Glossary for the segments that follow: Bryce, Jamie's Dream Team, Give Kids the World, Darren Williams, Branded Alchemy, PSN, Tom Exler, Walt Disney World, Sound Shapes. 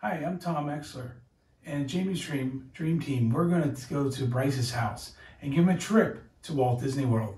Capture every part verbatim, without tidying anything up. Hi, I'm Tom Exler, and Jamie's Dream, Dream Team, we're going to go to Bryce's house and give him a trip to Walt Disney World.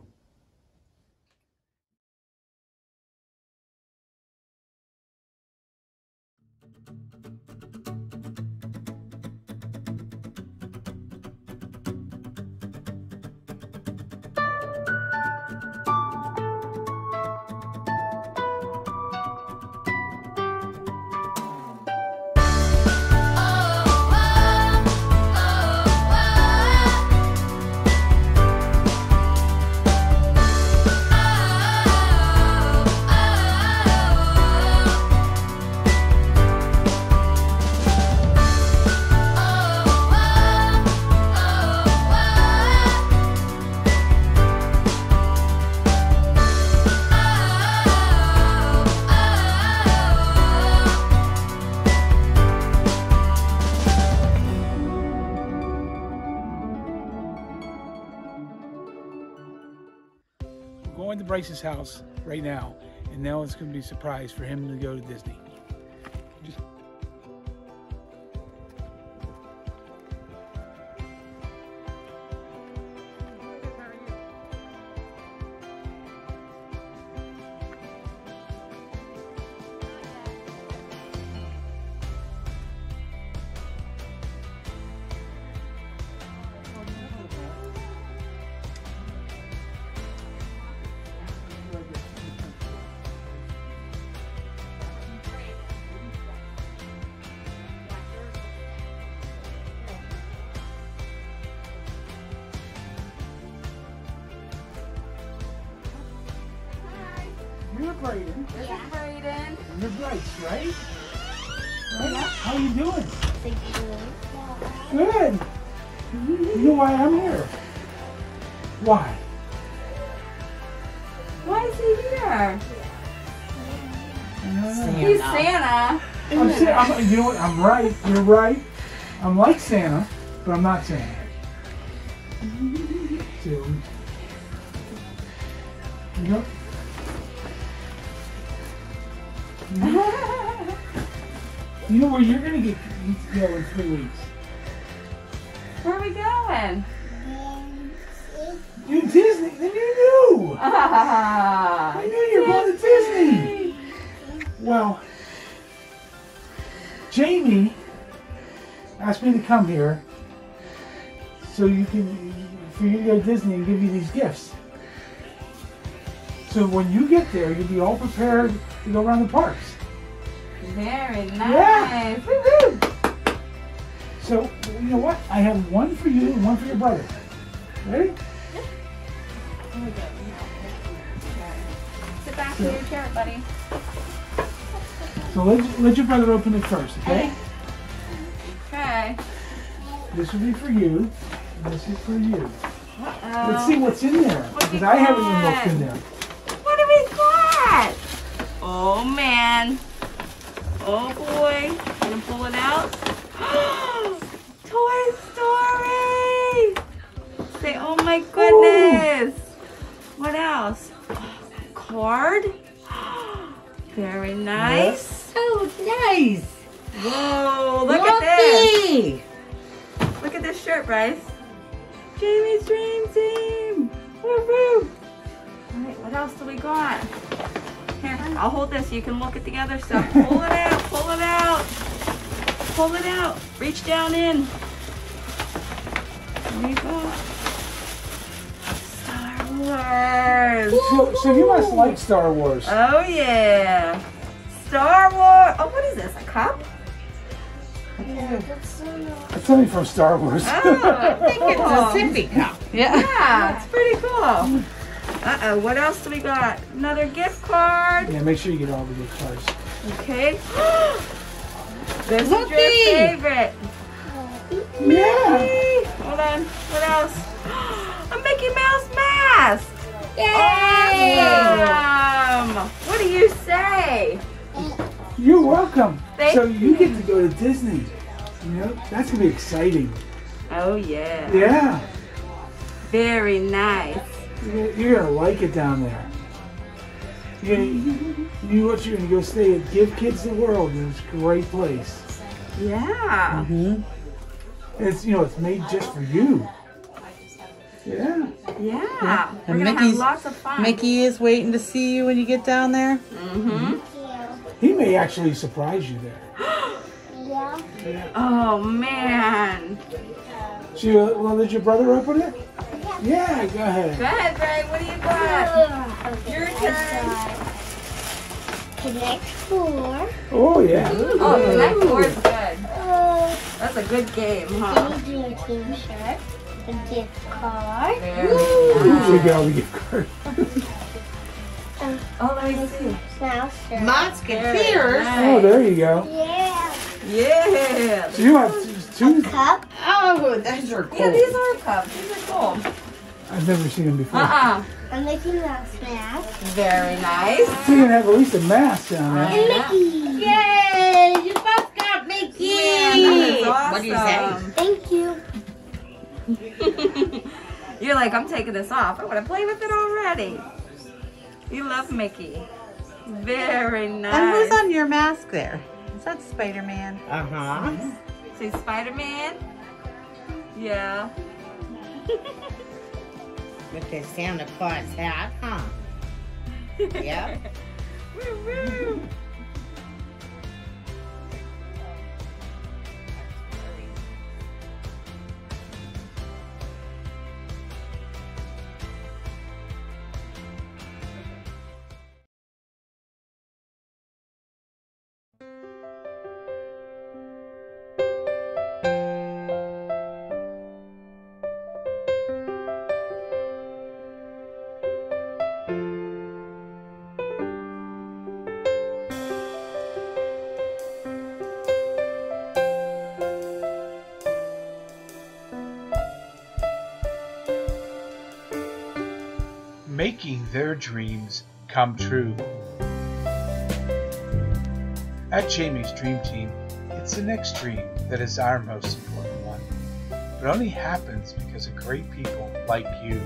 Going to Bryce's house right now, and now it's going to be a surprise for him to go to Disney. Just... You're Brayden. This yeah. is Brayden. And you're Bryce, right? Right? Yeah. How are you doing? Thank you. Good. You know why I'm here? Why? Why is he here? Santa. He's Santa. I'm Santa. I'm, you know what? I'm right. You're right. I'm like Santa, but I'm not Santa. So, you know? You know where you're gonna get to go in three weeks. Where are we going? You Disney? Then you knew. Ah, I knew you were going to Disney. Well, Jamie asked me to come here so you can for you to go to Disney and give you these gifts. So when you get there, you'll be all prepared to go around the parks. Very nice. Yeah. Woo-hoo. So, you know what? I have one for you and one for your brother. Ready? Yeah. Here we go. Sit back in your chair, buddy. So let, let your brother open it first, okay? Okay. This will be for you, and this is for you. Uh-oh. Let's see what's in there, because I haven't even looked in there. Oh man, oh boy, gonna pull it out. Toy Story! Say, oh my goodness! Ooh. What else? Card? Very nice. Yes. Oh, nice! Whoa, look Luffy. At this! Look at this shirt, Bryce. Jamie's Dream Team! Woo-hoo! Alright, what else do we got? Here, I'll hold this. You can look at the other stuff. Pull it out. Pull it out. Pull it out. Reach down in. There you go. Star Wars. So, so you must like Star Wars. Oh, yeah. Star Wars. Oh, what is this? A cup? Yeah, that's so nice. It's something from Star Wars. Oh, I think it's a sippy cup. Yeah. Yeah, it's pretty cool. Uh-oh, what else do we got? Another gift card. Yeah, make sure you get all the gift cards. Okay. This is your favorite. Mickey. Yeah. Hold on, what else? A Mickey Mouse mask. Yay. Awesome. What do you say? You're welcome. Thank so you me. Get to go to Disney. You know, that's going to be exciting. Oh, yeah. Yeah. Very nice. You're gonna like it down there. You know what? You're gonna go stay at Give Kids the World. It's a great place. Yeah. Mm-hmm. It's, you know, it's made just for you. Yeah. Yeah. yeah. We're going to have lots of fun. Mickey is waiting to see you when you get down there. Mm-hmm. He may actually surprise you there. yeah. yeah. Oh, man. So, uh, well, did your brother open it? Yeah. yeah go ahead. Go ahead, Bray. What do you got? Okay. Your turn. Connect Four. Oh, yeah. Ooh. Oh, Connect Four is good. Uh, That's a good game, huh? Dream Team shirt. A gift card. There we go, the gift card. Oh, let me see. Mouse shirt. Musketeers. Nice. Oh, there you go. Yeah. Yeah. So you have two. A cup. Oh, those are cool. Yeah, these are cups. These are cool. I've never seen them before. Uh-uh. A Mickey Mouse mask. Very nice. So you're going to have at least a mask down there. And Mickey. Yay. You both got Mickey. Yeah, awesome. What do you say? Thank you. You're like, I'm taking this off. I want to play with it already. You love Mickey. Very nice. And who's on your mask there? Is that Spider-Man? Uh-huh. Say Spider-Man? Yeah. With his Santa Claus hat, huh? Yep. Woo-woo! Making their dreams come true. At Jamie's Dream Team, it's the next dream that is our most important one, but only happens because of great people like you.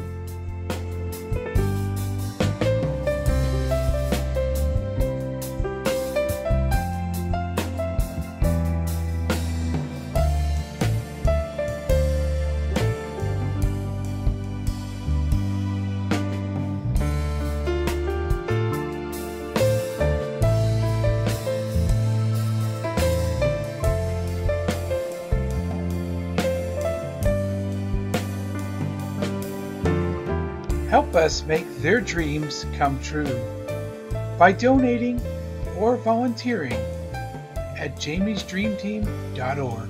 Help us make their dreams come true by donating or volunteering at Jamie's Dream Team dot org.